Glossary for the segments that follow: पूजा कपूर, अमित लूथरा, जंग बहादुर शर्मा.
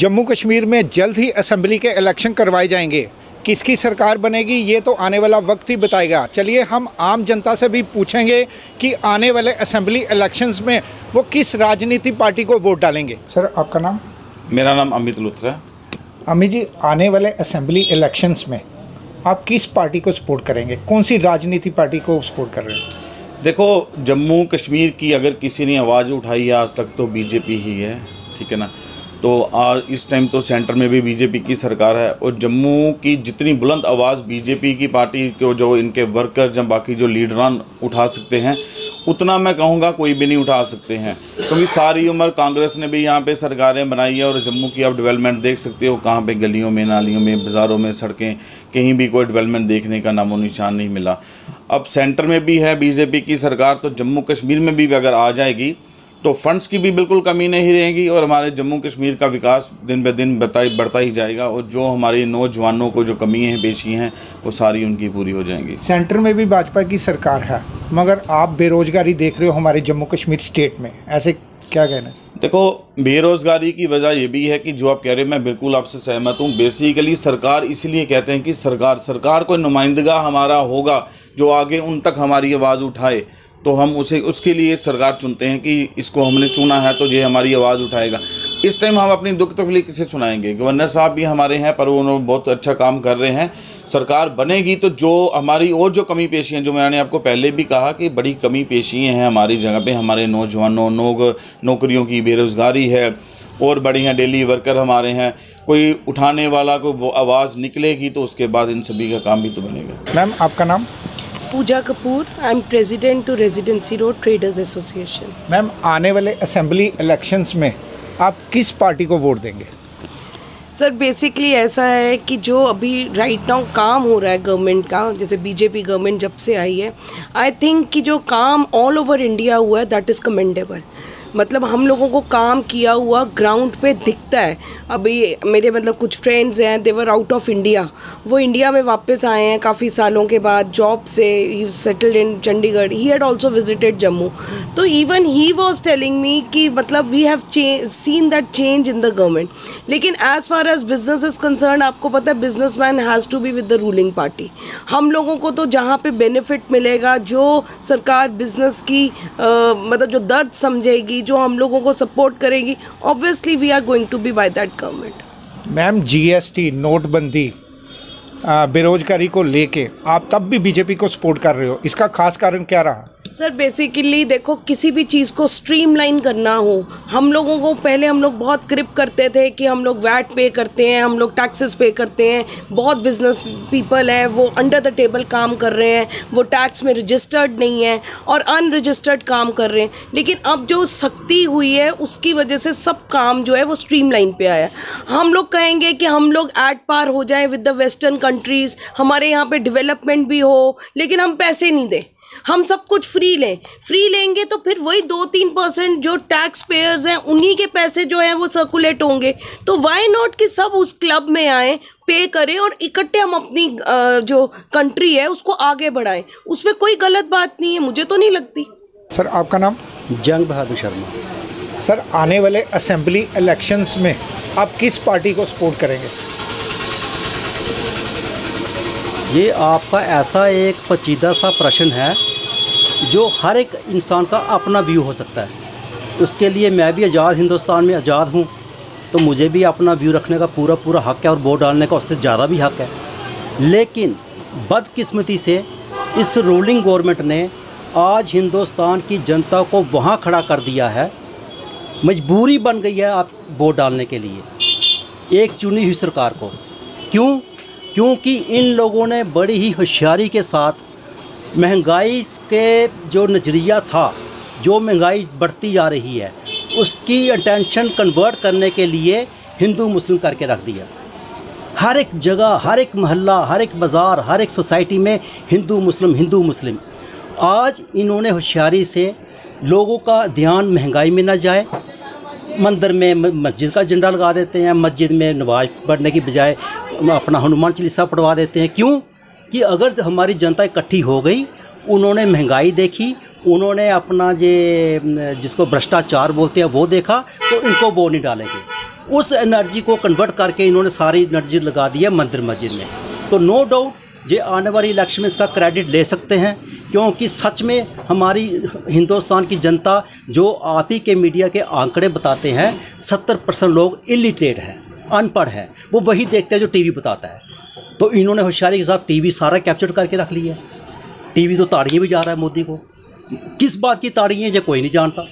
जम्मू कश्मीर में जल्द ही असेंबली के इलेक्शन करवाए जाएंगे। किसकी सरकार बनेगी ये तो आने वाला वक्त ही बताएगा। चलिए हम आम जनता से भी पूछेंगे कि आने वाले असेंबली इलेक्शंस में वो किस राजनीतिक पार्टी को वोट डालेंगे। सर आपका नाम? मेरा नाम अमित लूथरा। अमित जी, आने वाले असेंबली इलेक्शंस में आप किस पार्टी को सपोर्ट करेंगे? कौन सी राजनीतिक पार्टी को सपोर्ट कर रहे हैं? देखो, जम्मू कश्मीर की अगर किसी ने आवाज़ उठाई है आज तक तो बीजेपी ही है, ठीक है ना। तो इस टाइम तो सेंटर में भी बीजेपी की सरकार है और जम्मू की जितनी बुलंद आवाज़ बीजेपी की पार्टी को जो इनके वर्कर या बाकी जो लीडरान उठा सकते हैं उतना मैं कहूँगा कोई भी नहीं उठा सकते हैं, क्योंकि सारी उम्र कांग्रेस ने भी यहाँ पे सरकारें बनाई है। और जम्मू की आप डेवलपमेंट देख सकते हो, कहाँ पे गलियों में, नालियों में, बाज़ारों में, सड़कें, कहीं भी कोई डेवलपमेंट देखने का नामो निशान नहीं मिला। अब सेंटर में भी है बीजेपी की सरकार, तो जम्मू कश्मीर में भी अगर आ जाएगी तो फंड्स की भी बिल्कुल कमी नहीं रहेगी और हमारे जम्मू कश्मीर का विकास दिन ब दिन बढ़ता ही जाएगा। और जो हमारे नौजवानों को जो कमी है पेशी हैं वो सारी उनकी पूरी हो जाएंगी। सेंटर में भी भाजपा की सरकार है, मगर आप बेरोज़गारी देख रहे हो हमारे जम्मू कश्मीर स्टेट में, ऐसे क्या कहना है? देखो, बेरोज़गारी की वजह ये भी है कि जो आप कह रहे हो मैं बिल्कुल आपसे सहमत हूँ। बेसिकली सरकार इसलिए कहते हैं कि सरकार कोई नुमाइंदगा हमारा होगा जो आगे उन तक हमारी आवाज़ उठाए, तो हम उसे उसके लिए सरकार चुनते हैं कि इसको हमने चुना है तो ये हमारी आवाज़ उठाएगा। इस टाइम हम अपनी दुख तकलीफ किसे सुनाएंगे? गवर्नर साहब भी हमारे हैं पर उन्होंने बहुत अच्छा काम कर रहे हैं। सरकार बनेगी तो जो हमारी और जो कमी पेशियाँ, जो मैंने आपको पहले भी कहा कि बड़ी कमी पेशियाँ हैं हमारी जगह पे, हमारे नौजवानों नौकरियों की बेरोज़गारी है और बढ़िया डेली वर्कर हमारे हैं, कोई उठाने वाला कोई आवाज़ निकलेगी तो उसके बाद इन सभी का काम भी तो बनेगा। मैम आपका नाम? पूजा कपूर। I am president to residency road traders association. Ma'am, आने वाले असेंबली इलेक्शंस में आप किस पार्टी को वोट देंगे? सर बेसिकली ऐसा है कि जो अभी राइट नाउ काम हो रहा है गवर्नमेंट का, जैसे बीजेपी गवर्नमेंट जब से आई है, आई थिंक कि जो काम ऑल ओवर इंडिया हुआ है दैट इज़ कमेंडेबल। मतलब हम लोगों को काम किया हुआ ग्राउंड पे दिखता है। अभी मेरे मतलब कुछ फ्रेंड्स हैं, देवर आउट ऑफ इंडिया, वो इंडिया में वापस आए हैं काफ़ी सालों के बाद जॉब से। He settled in Chandigarh, he had also visited Jammu, तो even he was telling me कि मतलब we have seen that change in the government. लेकिन as far as business is concerned, आपको पता है business man has to be with the ruling party. हम लोगों को तो जहाँ पे बेनिफिट मिलेगा, जो सरकार बिजनेस की मतलब जो दर्द समझेगी, जो हम लोगों को सपोर्ट करेगी, obviously we are going to be by that government. Ma'am, GST, नोटबंदी, बेरोजगारी को लेके आप तब भी बीजेपी को सपोर्ट कर रहे हो, इसका खास कारण क्या रहा? सर बेसिकली देखो, किसी भी चीज़ को स्ट्रीमलाइन करना हो, हम लोगों को पहले हम लोग बहुत क्रिप करते थे कि हम लोग वैट पे करते हैं, हम लोग टैक्सेस पे करते हैं। बहुत बिजनेस पीपल हैं वो अंडर द टेबल काम कर रहे हैं, वो टैक्स में रजिस्टर्ड नहीं है और अनरजिस्टर्ड काम कर रहे हैं। लेकिन अब जो सख्ती हुई है उसकी वजह से सब काम जो है वो स्ट्रीमलाइन पे आया। हम लोग कहेंगे कि हम लोग एट पार हो जाएँ विद द वेस्टर्न कंट्रीज़, हमारे यहाँ पर डेवलपमेंट भी हो, लेकिन हम पैसे नहीं दें, हम सब कुछ फ्री लें। फ्री लेंगे तो फिर वही 2-3% जो टैक्स पेयर्स हैं उन्हीं के पैसे जो हैं वो सर्कुलेट होंगे। तो व्हाई नॉट कि सब उस क्लब में आएँ, पे करें और इकट्ठे हम अपनी जो कंट्री है उसको आगे बढ़ाएं। उसमें कोई गलत बात नहीं है, मुझे तो नहीं लगती। सर आपका नाम? जंग बहादुर शर्मा। सर, आने वाले असेंबली इलेक्शंस में आप किस पार्टी को सपोर्ट करेंगे? ये आपका ऐसा एक पेचीदा सा प्रश्न है जो हर एक इंसान का अपना व्यू हो सकता है। उसके लिए मैं भी आज़ाद हिंदुस्तान में आज़ाद हूँ, तो मुझे भी अपना व्यू रखने का पूरा हक है और वोट डालने का उससे ज़्यादा भी हक है। लेकिन बदकिस्मती से इस रूलिंग गवर्नमेंट ने आज हिंदुस्तान की जनता को वहाँ खड़ा कर दिया है, मजबूरी बन गई है आप वोट डालने के लिए एक चुनी हुई सरकार को। क्यों? क्योंकि इन लोगों ने बड़ी ही होशियारी के साथ महंगाई के जो नज़रिया था, जो महंगाई बढ़ती जा रही है, उसकी अटेंशन कन्वर्ट करने के लिए हिंदू मुस्लिम करके रख दिया। हर एक जगह, हर एक मोहल्ला, हर एक बाज़ार, हर एक सोसाइटी में हिंदू मुस्लिम हिंदू मुस्लिम। आज इन्होंने होशियारी से लोगों का ध्यान महंगाई में ना जाए, मंदिर में मस्जिद का झंडा लगा देते हैं, मस्जिद में नमाज पढ़ने की बजाय अपना हनुमान चालीसा पढ़वा देते हैं। क्यों? कि अगर हमारी जनता इकट्ठी हो गई, उन्होंने महंगाई देखी, उन्होंने अपना ये जिसको भ्रष्टाचार बोलते हैं वो देखा, तो इनको वो नहीं डालेंगे। उस एनर्जी को कन्वर्ट करके इन्होंने सारी एनर्जी लगा दी है मंदिर मस्जिद में। तो नो डाउट ये आने वाली इलेक्शन में इसका क्रेडिट ले सकते हैं, क्योंकि सच में हमारी हिंदुस्तान की जनता जो आप ही के मीडिया के आंकड़े बताते हैं 70% लोग इलिटरेट हैं, अनपढ़ हैं, वो वही देखते हैं जो टीवी बताता है। तो इन्होंने होशियारी के साथ टीवी सारा कैप्चर करके रख लिया। टीवी तो ताड़ियाँ भी जा रहा है मोदी को, किस बात की ताड़ियाँ ये कोई नहीं जानता,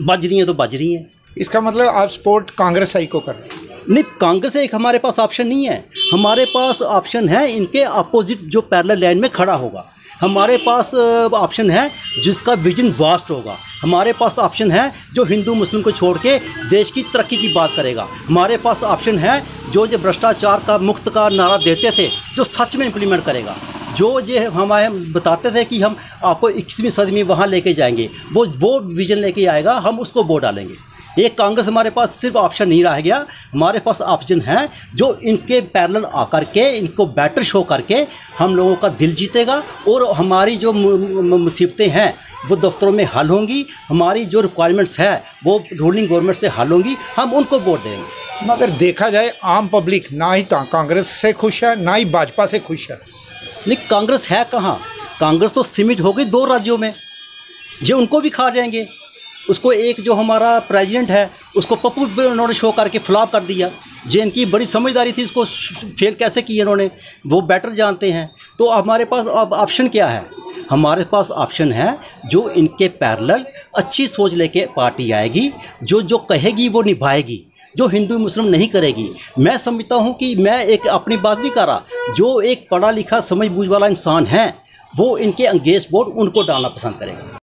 बज रही हैं तो बज रही हैं। इसका मतलब आप सपोर्ट कांग्रेस आई को कर रहे हैं? नहीं, कांग्रेस एक हमारे पास ऑप्शन नहीं है, हमारे पास ऑप्शन है इनके अपोजिट जो पैरेलल लाइन में खड़ा होगा, हमारे पास ऑप्शन है जिसका विजन वास्ट होगा, हमारे पास ऑप्शन है जो हिंदू मुस्लिम को छोड़ के देश की तरक्की की बात करेगा, हमारे पास ऑप्शन है जो ये भ्रष्टाचार का मुक्त का नारा देते थे जो सच में इम्प्लीमेंट करेगा, जो ये हमारे बताते थे कि हम आपको 21वीं सदी में वहाँ लेके जाएंगे, वो विजन लेके आएगा, हम उसको वोट डालेंगे। ये कांग्रेस हमारे पास सिर्फ ऑप्शन नहीं रह गया, हमारे पास ऑप्शन है जो इनके पैरेलल आकर के इनको बैटर शो करके हम लोगों का दिल जीतेगा और हमारी जो मुसीबतें हैं वो दफ्तरों में हल होंगी, हमारी जो रिक्वायरमेंट्स है वो रूलिंग गवर्नमेंट से हल होंगी, हम उनको वोट देंगे। मगर देखा जाए आम पब्लिक ना ही कांग्रेस से खुश है ना ही भाजपा से खुश है। नहीं, कांग्रेस है कहाँ, कांग्रेस तो सीमित हो गई 2 राज्यों में, ये उनको भी खा जाएंगे। उसको एक जो हमारा प्रेसिडेंट है उसको पप्पू उन्होंने शो करके फ्लॉप कर दिया, जे इनकी बड़ी समझदारी थी उसको फेल कैसे किया इन्होंने, वो बेटर जानते हैं। तो हमारे पास अब ऑप्शन क्या है, हमारे पास ऑप्शन है जो इनके पैरेलल अच्छी सोच लेके पार्टी आएगी, जो जो कहेगी वो निभाएगी, जो हिंदू मुस्लिम नहीं करेगी। मैं समझता हूँ कि मैं एक अपनी बात नहीं कर रहा, जो एक पढ़ा लिखा समझ बूझ वाला इंसान है वो इनके अंगेस्ट वोट उनको डालना पसंद करेगा।